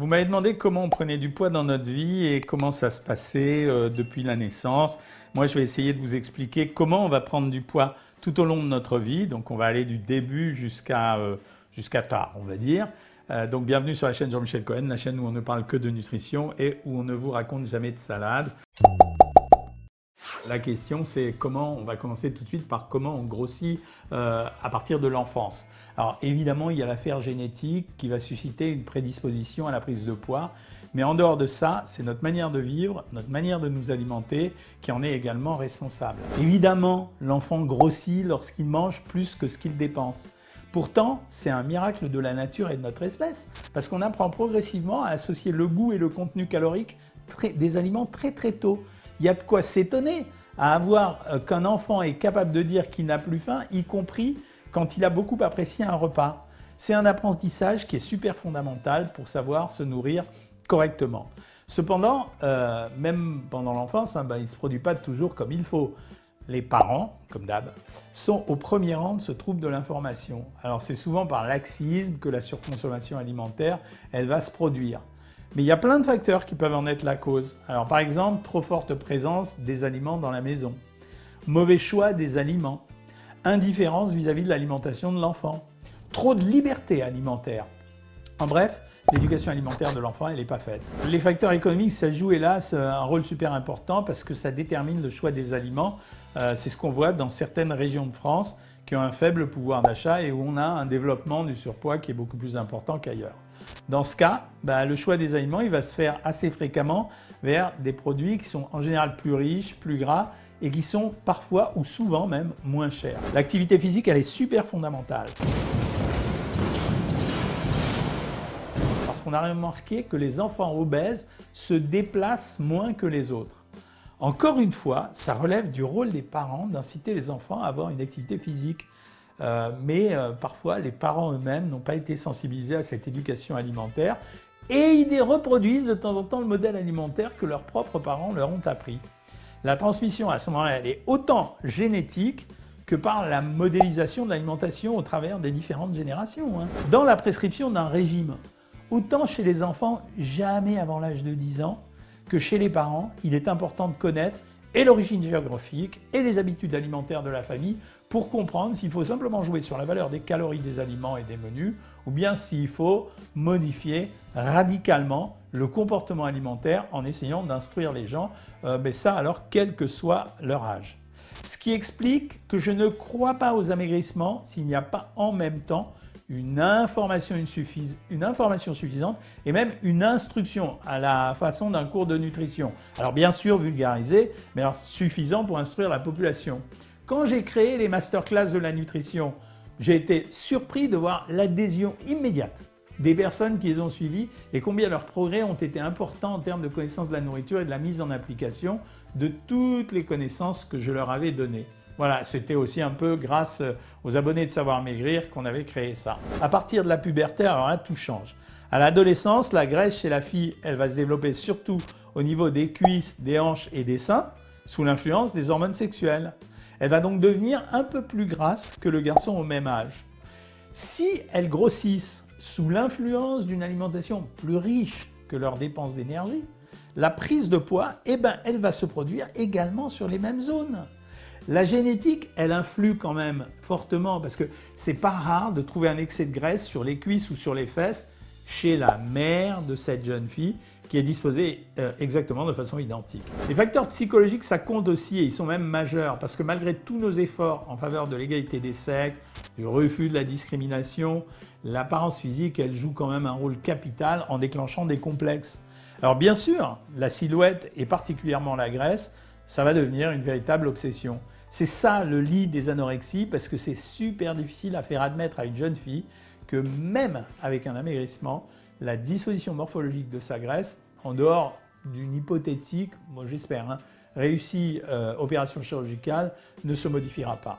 Vous m'avez demandé comment on prenait du poids dans notre vie et comment ça se passait depuis la naissance. Moi, je vais essayer de vous expliquer comment on va prendre du poids tout au long de notre vie. Donc, on va aller du début jusqu'à tard, on va dire. Donc, bienvenue sur la chaîne Jean-Michel Cohen, la chaîne où on ne parle que de nutrition et où on ne vous raconte jamais de salade. La question, c'est comment on va commencer tout de suite par comment on grossit à partir de l'enfance. Alors évidemment, il y a l'affaire génétique qui va susciter une prédisposition à la prise de poids, mais en dehors de ça, c'est notre manière de vivre, notre manière de nous alimenter qui en est également responsable. Évidemment, l'enfant grossit lorsqu'il mange plus que ce qu'il dépense. Pourtant, c'est un miracle de la nature et de notre espèce, parce qu'on apprend progressivement à associer le goût et le contenu calorique des aliments très tôt. Il y a de quoi s'étonner à avoir qu'un enfant est capable de dire qu'il n'a plus faim, y compris quand il a beaucoup apprécié un repas. C'est un apprentissage qui est super fondamental pour savoir se nourrir correctement. Cependant, même pendant l'enfance, il ne se produit pas toujours comme il faut. Les parents, comme d'hab, sont au premier rang de ce trouble de l'information. Alors c'est souvent par laxisme que la surconsommation alimentaire, elle va se produire. Mais il y a plein de facteurs qui peuvent en être la cause. Alors par exemple, trop forte présence des aliments dans la maison, mauvais choix des aliments, indifférence vis-à-vis de l'alimentation de l'enfant, trop de liberté alimentaire. En bref, l'éducation alimentaire de l'enfant, elle n'est pas faite. Les facteurs économiques, ça joue hélas un rôle super important parce que ça détermine le choix des aliments. C'est ce qu'on voit dans certaines régions de France qui ont un faible pouvoir d'achat et où on a un développement du surpoids qui est beaucoup plus important qu'ailleurs. Dans ce cas, le choix des aliments il va se faire assez fréquemment vers des produits qui sont en général plus riches, plus gras et qui sont parfois ou souvent même moins chers. L'activité physique, elle est super fondamentale. Parce qu'on a remarqué que les enfants obèses se déplacent moins que les autres. Encore une fois, ça relève du rôle des parents d'inciter les enfants à avoir une activité physique. Mais parfois, les parents eux-mêmes n'ont pas été sensibilisés à cette éducation alimentaire et ils reproduisent de temps en temps le modèle alimentaire que leurs propres parents leur ont appris. La transmission, à ce moment-là, elle est autant génétique que par la modélisation de l'alimentation au travers des différentes générations. Dans la prescription d'un régime, autant chez les enfants, jamais avant l'âge de 10 ans, que chez les parents, il est important de connaître et l'origine géographique et les habitudes alimentaires de la famille pour comprendre s'il faut simplement jouer sur la valeur des calories des aliments et des menus ou bien s'il faut modifier radicalement le comportement alimentaire en essayant d'instruire les gens, mais ça alors quel que soit leur âge. Ce qui explique que je ne crois pas aux amaigrissements s'il n'y a pas en même temps une information suffisante et même une instruction à la façon d'un cours de nutrition. Alors bien sûr vulgarisé, mais alors suffisant pour instruire la population. Quand j'ai créé les masterclass de la nutrition, j'ai été surpris de voir l'adhésion immédiate des personnes qui les ont suivies et combien leurs progrès ont été importants en termes de connaissance de la nourriture et de la mise en application de toutes les connaissances que je leur avais données. Voilà, c'était aussi un peu grâce aux abonnés de Savoir Maigrir qu'on avait créé ça. À partir de la puberté, alors là, tout change. À l'adolescence, la graisse chez la fille, elle va se développer surtout au niveau des cuisses, des hanches et des seins, sous l'influence des hormones sexuelles. Elle va donc devenir un peu plus grasse que le garçon au même âge. Si elles grossissent sous l'influence d'une alimentation plus riche que leurs dépenses d'énergie, la prise de poids, elle va se produire également sur les mêmes zones. La génétique, elle influe quand même fortement parce que c'est pas rare de trouver un excès de graisse sur les cuisses ou sur les fesses chez la mère de cette jeune fille qui est disposée exactement de façon identique. Les facteurs psychologiques, ça compte aussi et ils sont même majeurs parce que malgré tous nos efforts en faveur de l'égalité des sexes, du refus de la discrimination, l'apparence physique, elle joue quand même un rôle capital en déclenchant des complexes. Alors bien sûr, la silhouette et particulièrement la graisse, ça va devenir une véritable obsession. C'est ça le lit des anorexies parce que c'est super difficile à faire admettre à une jeune fille que même avec un amaigrissement, la disposition morphologique de sa graisse, en dehors d'une hypothétique, moi j'espère, réussie opération chirurgicale, ne se modifiera pas.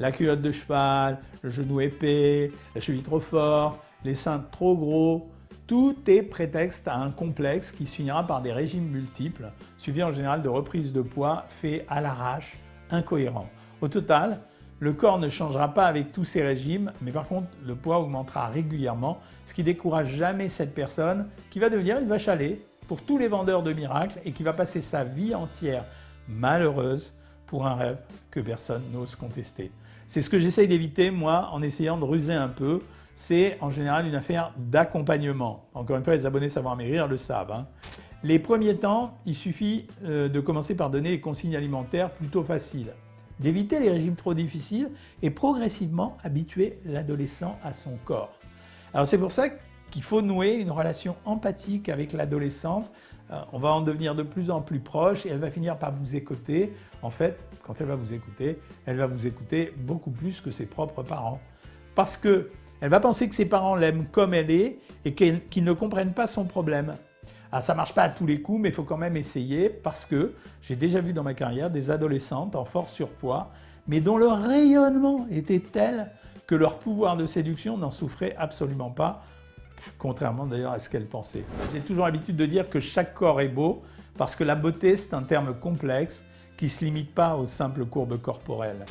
La culotte de cheval, le genou épais, la cheville trop forte, les seins trop gros, tout est prétexte à un complexe qui se finira par des régimes multiples, suivis en général de reprises de poids faits à l'arrache, incohérents. Au total, Le corps ne changera pas avec tous ces régimes, mais par contre, le poids augmentera régulièrement, ce qui décourage jamais cette personne qui va devenir une vache à lait pour tous les vendeurs de miracles et qui va passer sa vie entière malheureuse pour un rêve que personne n'ose contester. C'est ce que j'essaye d'éviter, moi, en essayant de ruser un peu. C'est en général une affaire d'accompagnement. Encore une fois, les abonnés Savoir Maigrir le savent, hein. Les premiers temps, il suffit de commencer par donner des consignes alimentaires plutôt faciles, d'éviter les régimes trop difficiles et progressivement habituer l'adolescent à son corps. Alors c'est pour ça qu'il faut nouer une relation empathique avec l'adolescente. On va en devenir de plus en plus proche et elle va finir par vous écouter. En fait, quand elle va vous écouter beaucoup plus que ses propres parents. Parce que elle va penser que ses parents l'aiment comme elle est et qu'ils ne comprennent pas son problème. Alors ça ne marche pas à tous les coups, mais il faut quand même essayer parce que j'ai déjà vu dans ma carrière des adolescentes en fort surpoids, mais dont le rayonnement était tel que leur pouvoir de séduction n'en souffrait absolument pas, contrairement d'ailleurs à ce qu'elles pensaient. J'ai toujours l'habitude de dire que chaque corps est beau parce que la beauté, c'est un terme complexe qui ne se limite pas aux simples courbes corporelles.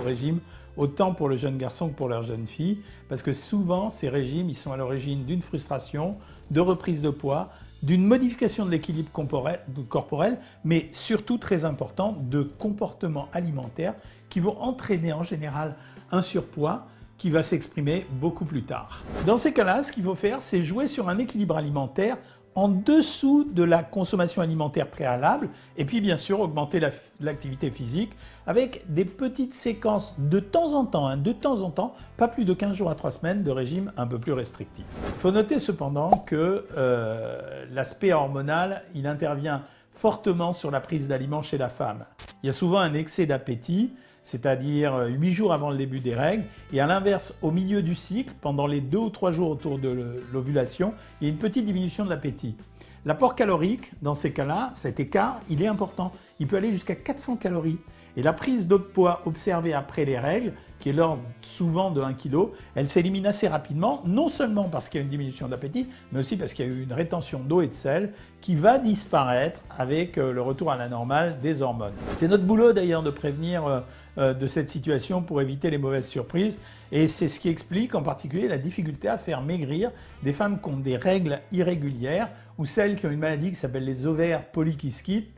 Au régime, autant pour le jeune garçon que pour leur jeune fille, parce que souvent ces régimes ils sont à l'origine d'une frustration, de reprise de poids, d'une modification de l'équilibre corporel, mais surtout très important, de comportements alimentaires qui vont entraîner en général un surpoids qui va s'exprimer beaucoup plus tard. Dans ces cas-là, ce qu'il faut faire, c'est jouer sur un équilibre alimentaire en dessous de la consommation alimentaire préalable et puis bien sûr augmenter l'activité physique avec des petites séquences de temps en temps, pas plus de 15 jours à 3 semaines de régime un peu plus restrictif. Il faut noter cependant que l'aspect hormonal, il intervient fortement sur la prise d'aliments chez la femme. Il y a souvent un excès d'appétit, c'est-à-dire 8 jours avant le début des règles, et à l'inverse, au milieu du cycle, pendant les 2 ou 3 jours autour de l'ovulation, il y a une petite diminution de l'appétit. L'apport calorique, dans ces cas-là, cet écart, il est important. Il peut aller jusqu'à 400 calories. Et la prise de poids observée après les règles, qui est l'ordre souvent de 1 kg, elle s'élimine assez rapidement, non seulement parce qu'il y a une diminution d'appétit, mais aussi parce qu'il y a eu une rétention d'eau et de sel qui va disparaître avec le retour à la normale des hormones. C'est notre boulot d'ailleurs de prévenir de cette situation pour éviter les mauvaises surprises et c'est ce qui explique en particulier la difficulté à faire maigrir des femmes qui ont des règles irrégulières ou celles qui ont une maladie qui s'appelle les ovaires polykystiques,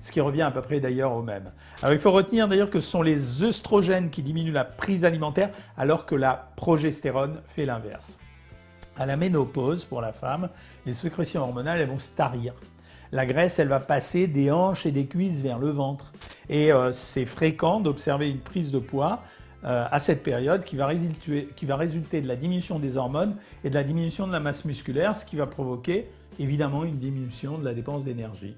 ce qui revient à peu près d'ailleurs au même. Alors il faut retenir d'ailleurs que ce sont les œstrogènes qui diminuent la prise alimentaire alors que la progestérone fait l'inverse. À la ménopause pour la femme, les sécrétions hormonales elles vont se tarir. La graisse elle va passer des hanches et des cuisses vers le ventre et c'est fréquent d'observer une prise de poids à cette période qui va résulter de la diminution des hormones et de la diminution de la masse musculaire, ce qui va provoquer évidemment une diminution de la dépense d'énergie.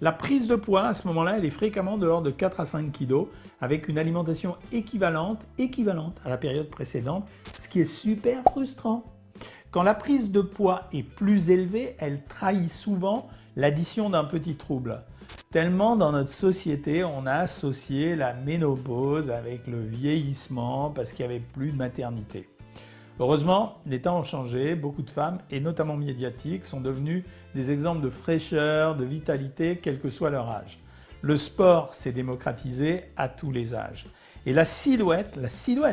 La prise de poids à ce moment-là, elle est fréquemment de l'ordre de 4 à 5 kg avec une alimentation équivalente à la période précédente, ce qui est super frustrant. Quand la prise de poids est plus élevée, elle trahit souvent l'addition d'un petit trouble. Tellement dans notre société, on a associé la ménopause avec le vieillissement parce qu'il n'y avait plus de maternité. Heureusement, les temps ont changé, beaucoup de femmes, et notamment médiatiques, sont devenues des exemples de fraîcheur, de vitalité, quel que soit leur âge. Le sport s'est démocratisé à tous les âges. Et la silhouette,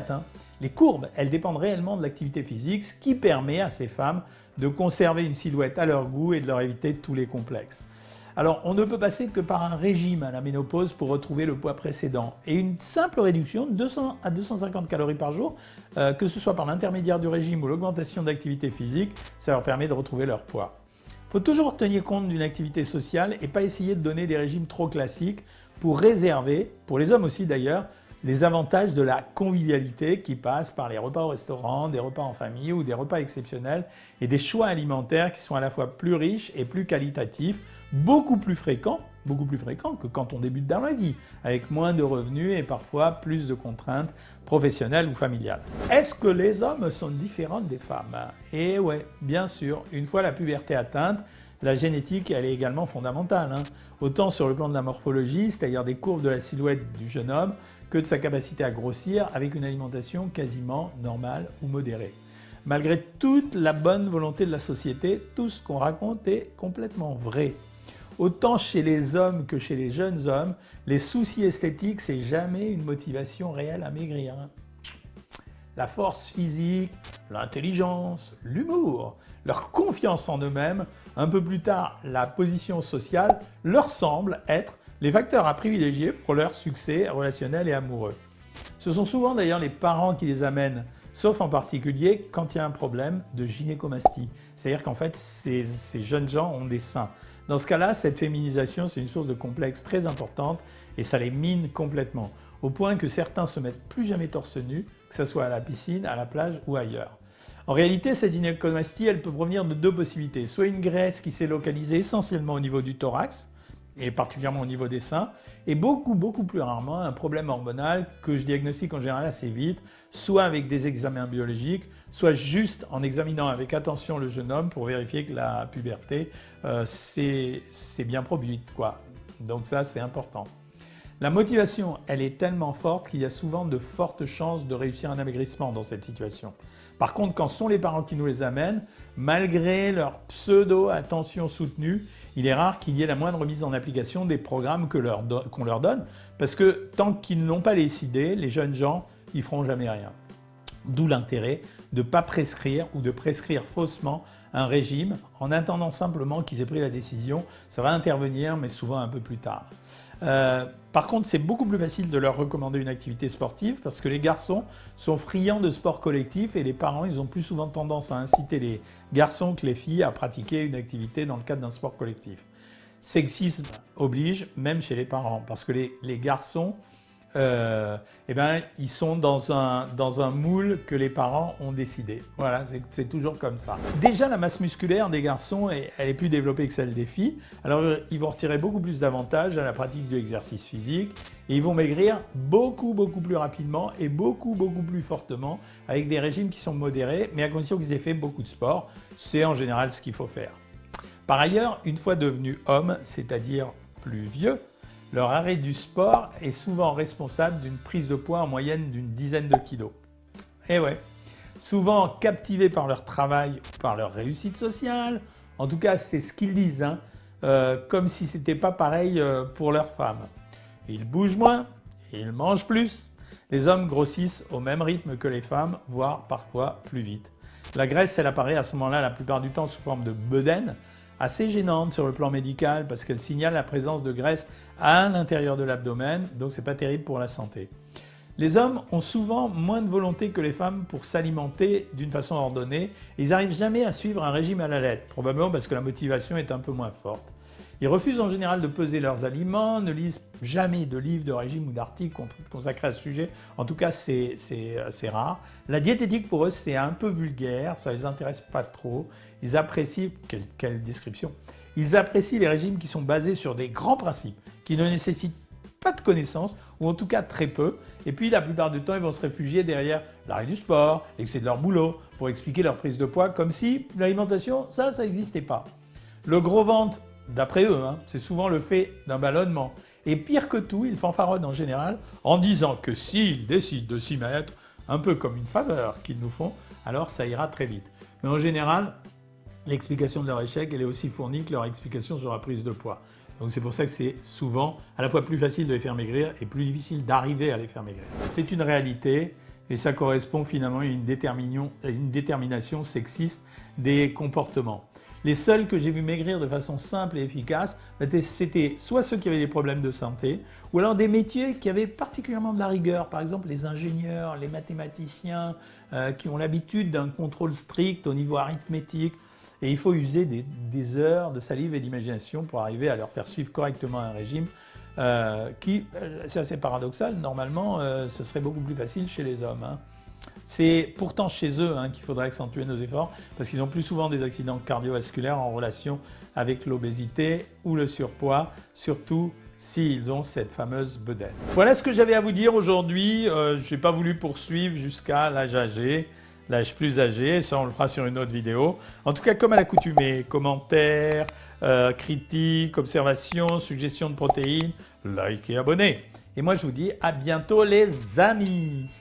hein, les courbes, elles dépendent réellement de l'activité physique, ce qui permet à ces femmes de conserver une silhouette à leur goût et de leur éviter tous les complexes. Alors, on ne peut passer que par un régime à la ménopause pour retrouver le poids précédent et une simple réduction de 200 à 250 calories par jour, que ce soit par l'intermédiaire du régime ou l'augmentation d'activité physique, ça leur permet de retrouver leur poids. Il faut toujours tenir compte d'une activité sociale et pas essayer de donner des régimes trop classiques pour réserver, pour les hommes aussi d'ailleurs, les avantages de la convivialité qui passent par les repas au restaurant, des repas en famille ou des repas exceptionnels et des choix alimentaires qui sont à la fois plus riches et plus qualitatifs, beaucoup plus fréquents que quand on débute dans la vie, avec moins de revenus et parfois plus de contraintes professionnelles ou familiales. Est-ce que les hommes sont différents des femmes? Eh ouais, bien sûr, une fois la puberté atteinte, la génétique, elle est également fondamentale, hein. Autant sur le plan de la morphologie, c'est-à-dire des courbes de la silhouette du jeune homme, que de sa capacité à grossir avec une alimentation quasiment normale ou modérée. Malgré toute la bonne volonté de la société, tout ce qu'on raconte est complètement vrai. Autant chez les hommes que chez les jeunes hommes, les soucis esthétiques, c'est jamais une motivation réelle à maigrir. La force physique, l'intelligence, l'humour, leur confiance en eux-mêmes, un peu plus tard la position sociale, leur semblent être les facteurs à privilégier pour leur succès relationnel et amoureux. Ce sont souvent d'ailleurs les parents qui les amènent, sauf en particulier quand il y a un problème de gynécomastie. C'est-à-dire qu'en fait, ces jeunes gens ont des seins. Dans ce cas-là, cette féminisation, c'est une source de complexe très importante et ça les mine complètement, au point que certains se mettent plus jamais torse nu, que ce soit à la piscine, à la plage ou ailleurs. En réalité, cette gynécomastie, elle peut provenir de deux possibilités. Soit une graisse qui s'est localisée essentiellement au niveau du thorax, et particulièrement au niveau des seins, et beaucoup plus rarement un problème hormonal que je diagnostique en général assez vite, soit avec des examens biologiques, soit juste en examinant avec attention le jeune homme pour vérifier que la puberté c'est bien produite, quoi. Donc ça, c'est important. La motivation, elle est tellement forte qu'il y a souvent de fortes chances de réussir un amaigrissement dans cette situation. Par contre, quand ce sont les parents qui nous les amènent, malgré leur pseudo-attention soutenue, il est rare qu'il y ait la moindre mise en application des programmes qu'on leur donne, parce que tant qu'ils n'ont pas les idées, les jeunes gens, ils feront jamais rien. D'où l'intérêt de ne pas prescrire ou de prescrire faussement un régime en attendant simplement qu'ils aient pris la décision. Ça va intervenir, mais souvent un peu plus tard. Par contre, c'est beaucoup plus facile de leur recommander une activité sportive parce que les garçons sont friands de sport collectif et les parents, ils ont plus souvent tendance à inciter les garçons que les filles à pratiquer une activité dans le cadre d'un sport collectif. Sexisme oblige, même chez les parents, parce que les garçons, ils sont dans un moule que les parents ont décidé. Voilà, c'est toujours comme ça. Déjà, la masse musculaire des garçons, elle est plus développée que celle des filles. Alors, ils vont retirer beaucoup plus d'avantages à la pratique de l'exercice physique et ils vont maigrir beaucoup plus rapidement et beaucoup plus fortement avec des régimes qui sont modérés, mais à condition qu'ils aient fait beaucoup de sport. C'est en général ce qu'il faut faire. Par ailleurs, une fois devenus hommes, c'est-à-dire plus vieux, leur arrêt du sport est souvent responsable d'une prise de poids en moyenne d'une dizaine de kilos. Et ouais, souvent captivés par leur travail ou par leur réussite sociale, en tout cas c'est ce qu'ils disent, hein, comme si c'était pas pareil pour leurs femmes. Ils bougent moins, ils mangent plus. Les hommes grossissent au même rythme que les femmes, voire parfois plus vite. La graisse, elle apparaît à ce moment-là la plupart du temps sous forme de bedaine, assez gênante sur le plan médical parce qu'elle signale la présence de graisse à l'intérieur de l'abdomen, donc c'est pas terrible pour la santé. Les hommes ont souvent moins de volonté que les femmes pour s'alimenter d'une façon ordonnée et ils n'arrivent jamais à suivre un régime à la lettre, probablement parce que la motivation est un peu moins forte. Ils refusent en général de peser leurs aliments, ne lisent jamais de livres de régime ou d'articles consacrés à ce sujet, en tout cas c'est rare. La diététique pour eux c'est un peu vulgaire, ça les intéresse pas trop, ils apprécient, quelle description, ils apprécient les régimes qui sont basés sur des grands principes, qui ne nécessitent pas de connaissances, ou en tout cas très peu, et puis la plupart du temps ils vont se réfugier derrière l'arrêt du sport, l'excès de leur boulot, pour expliquer leur prise de poids, comme si l'alimentation, ça n'existait pas. Le gros ventre, d'après eux, hein, c'est souvent le fait d'un ballonnement. Et pire que tout, ils fanfaronnent en général en disant que s'ils décident de s'y mettre, un peu comme une faveur qu'ils nous font, alors ça ira très vite. Mais en général, l'explication de leur échec, elle est aussi fournie que leur explication sur la prise de poids. Donc c'est pour ça que c'est souvent à la fois plus facile de les faire maigrir et plus difficile d'arriver à les faire maigrir. C'est une réalité et ça correspond finalement à une détermination sexiste des comportements. Les seuls que j'ai vu maigrir de façon simple et efficace, c'était soit ceux qui avaient des problèmes de santé, ou alors des métiers qui avaient particulièrement de la rigueur, par exemple les ingénieurs, les mathématiciens, qui ont l'habitude d'un contrôle strict au niveau arithmétique, et il faut user des heures de salive et d'imagination pour arriver à leur faire suivre correctement un régime qui, c'est assez paradoxal, normalement ce serait beaucoup plus facile chez les hommes, hein. C'est pourtant chez eux hein, qu'il faudrait accentuer nos efforts parce qu'ils ont plus souvent des accidents cardiovasculaires en relation avec l'obésité ou le surpoids, surtout s'ils ont cette fameuse bedaine. Voilà ce que j'avais à vous dire aujourd'hui. Je n'ai pas voulu poursuivre jusqu'à l'âge âgé, l'âge plus âgé, ça on le fera sur une autre vidéo. En tout cas, comme à l'accoutumée, commentaires, critiques, observations, suggestions de protéines, likez et abonnez. Et moi je vous dis à bientôt les amis.